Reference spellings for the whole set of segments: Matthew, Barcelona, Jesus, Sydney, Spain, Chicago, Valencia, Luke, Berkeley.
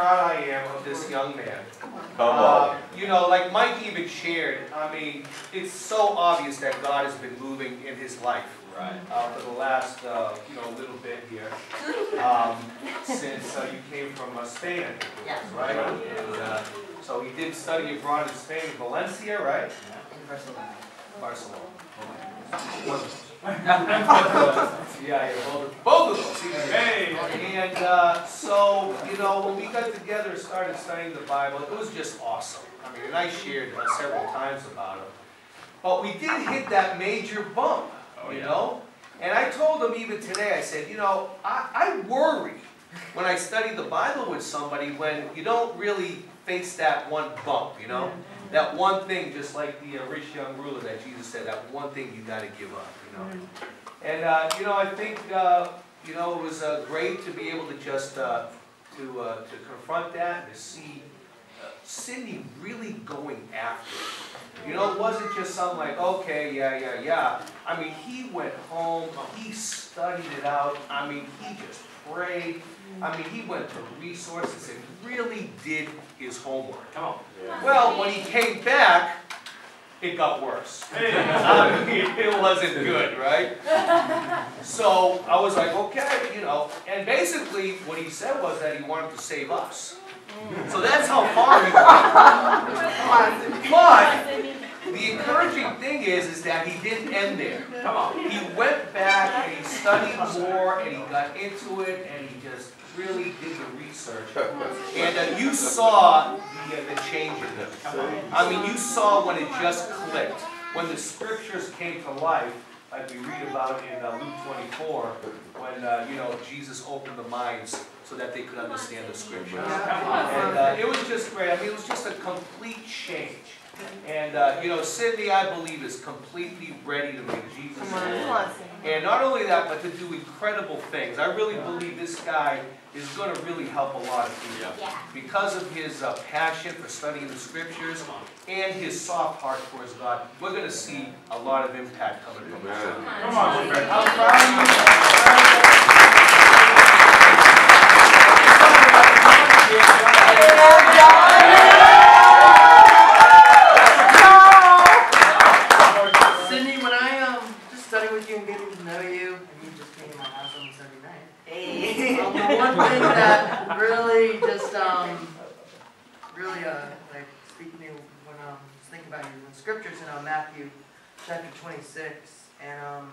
proud I am of this young man. You know, like Mike even shared, I mean, it's so obvious that God has been moving in his life, right? For the last, you know, little bit here, since you came from Spain, right? And, so he did study abroad in Spain, Valencia, right? Barcelona. Barcelona. Both of those. Hey. And so, you know, when we got together and started studying the Bible, it was just awesome. I mean, and I shared several times about it. But we did hit that major bump, you know? And I told him even today, I said, you know, I worry when I study the Bible with somebody when you don't really face that one bump, you know? That one thing, just like the rich young ruler that Jesus said, that one thing you got to give up, you know. And, you know, I think, you know, it was great to be able to just to confront that and to see Sydney really going after it. You know, it wasn't just something like, okay, yeah. I mean, he went home, he studied it out. I mean, he just prayed. I mean, he went to resources and really did his homework. Come on. Yeah. Well, when he came back, it got worse. I mean, it wasn't good, right? So I was like, okay, you know. And basically, what he said was that he wanted to save us. So that's how far he went. But the encouraging thing is that he didn't end there. Come on. He went back and he studied more and he got into it and he just really did the research. And you saw the change in them. I mean, you saw when it just clicked. When the scriptures came to life, like we read about in Luke 24, when, you know, Jesus opened the minds so that they could understand the scriptures. And it was just great. I mean, it was just a complete change. And, you know, Sydney, I believe, is completely ready to make Jesus. And not only that, but to do incredible things. I really believe this guy is going to really help a lot of people. Because of his passion for studying the scriptures and his soft heart towards God, we're going to see a lot of impact coming from this. Come on, my friend. How proud of you. Thing that really just like speak to me when I was thinking about it in the scriptures in Matthew chapter 26 and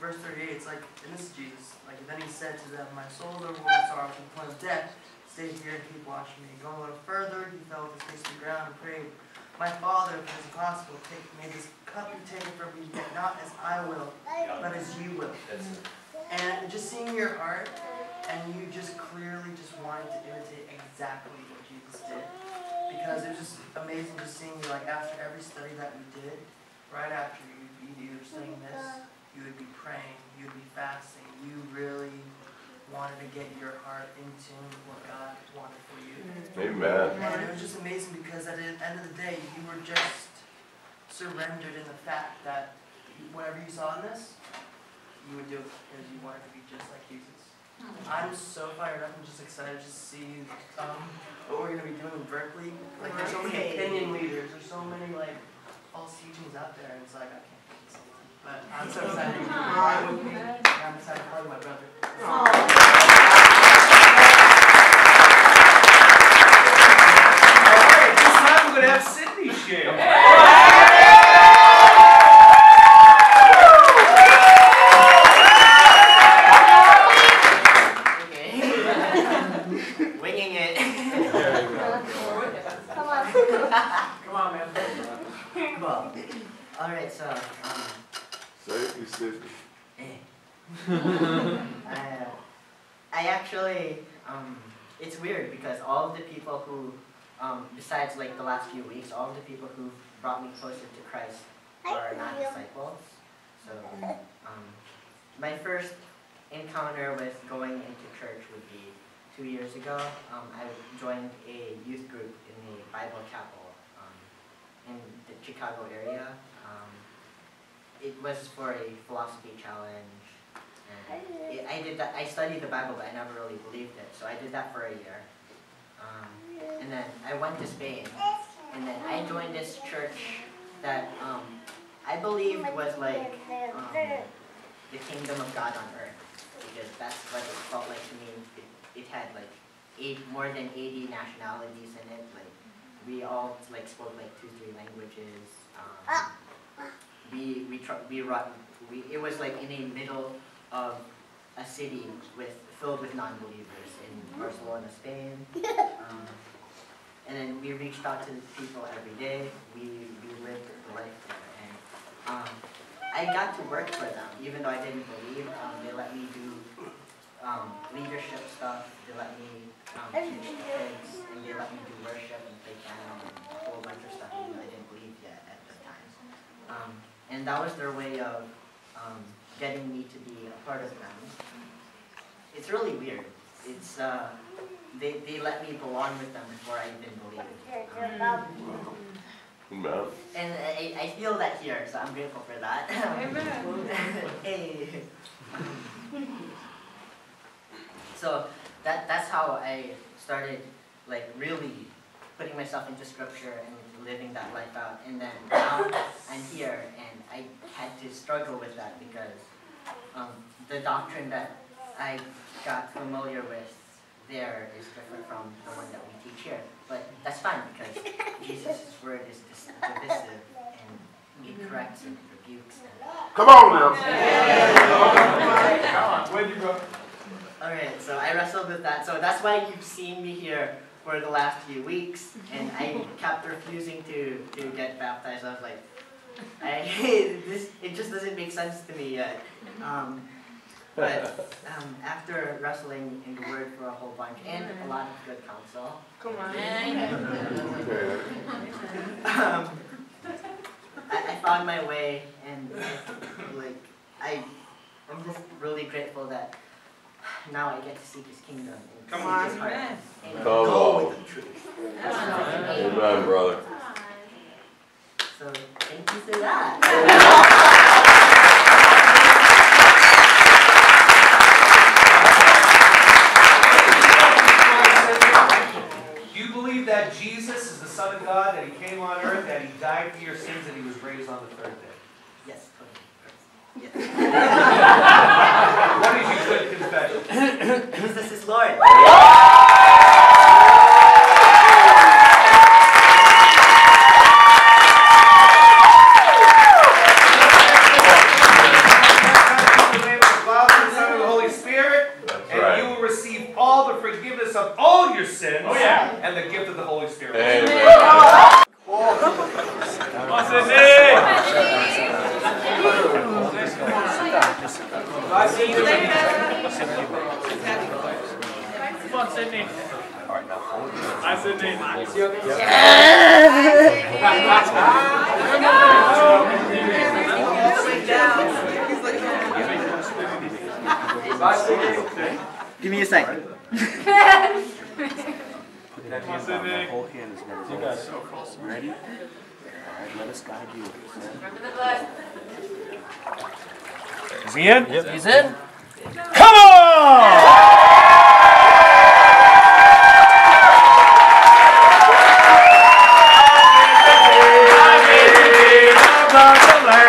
verse 38, it's like, and this is Jesus, like, then he said to them, my soul is overwhelmed sorrow to the point of death, stay here and keep watching me. Going a little further, he fell to face the ground and prayed, my Father, if it is possible, may this cup be taken from me, yet not as I will, but as you will. And just seeing your art, and you just clearly just wanted to imitate exactly what Jesus did. Because it was just amazing just seeing you, like, after every study that we did, right after you'd be either studying this, you would be praying, you would be fasting. You really wanted to get your heart in tune with what God wanted for you. Amen. And it was just amazing because at the end of the day, you were just surrendered in the fact that whatever you saw in this, you would do it because you wanted to be just like Jesus. I'm so fired up and just excited to see what we're going to be doing in Berkeley. Like, there's so many opinion leaders, there's so many, like, false teachings out there, and it's like, I can't do this. But I'm so excited to ride with me, and I'm excited to play my brother. Alright, this time we're going to have Sydney share. Alright, so, I actually, it's weird because all of the people who, besides like the last few weeks, all of the people who brought me closer to Christ are not disciples. So, my first encounter with going into church would be 2 years ago. I joined a youth group in the Bible chapel in the Chicago area. It was for a philosophy challenge, and I studied the Bible, but I never really believed it, so I did that for a year, And then I went to Spain, and then I joined this church that I believed was like the kingdom of God on earth, because that's what it felt like to me. It had like more than 80 nationalities in it. Like we all like spoke like 2-3 languages. It was like in the middle of a city filled with non-believers in Barcelona, Spain. And then we reached out to the people every day. We lived the life there. And I got to work for them, even though I didn't believe. They let me do leadership stuff. They let me teach the kids, and they let me do worship and play piano and a whole bunch of stuff that I didn't believe yet at the time. And that was their way of getting me to be a part of them. It's really weird. It's they let me belong with them before I even believed. Wow. And I feel that here, so I'm grateful for that. Hey. So that's how I started, like really putting myself into scripture and living that life out. And then now I'm here, and I had to struggle with that because the doctrine that I got familiar with there is different from the one that we teach here. But that's fine because Jesus' word is divisive and it corrects and it rebukes. And come on now! Yeah. Where'd you go? Alright, so I wrestled with that. So that's why you've seen me here for the last few weeks, and I kept refusing to get baptized. I was like, it just doesn't make sense to me yet. But after wrestling in the Word for a whole bunch and a lot of good counsel, come on. I found my way, and like I'm just really grateful that now I get to seek His kingdom. And come on, His heart and go with the truth. Amen, brother. So thank you for that. That Jesus is the Son of God, that He came on earth, that He died for your sins, and He was raised on the 3rd day. Yes. Yes. What did you confess? Jesus is Lord. Give me a second. My whole hand is never you guys so close. Ready? All right, let us guide you. Remember the blood. Is he in? Yep. He's in. Come on!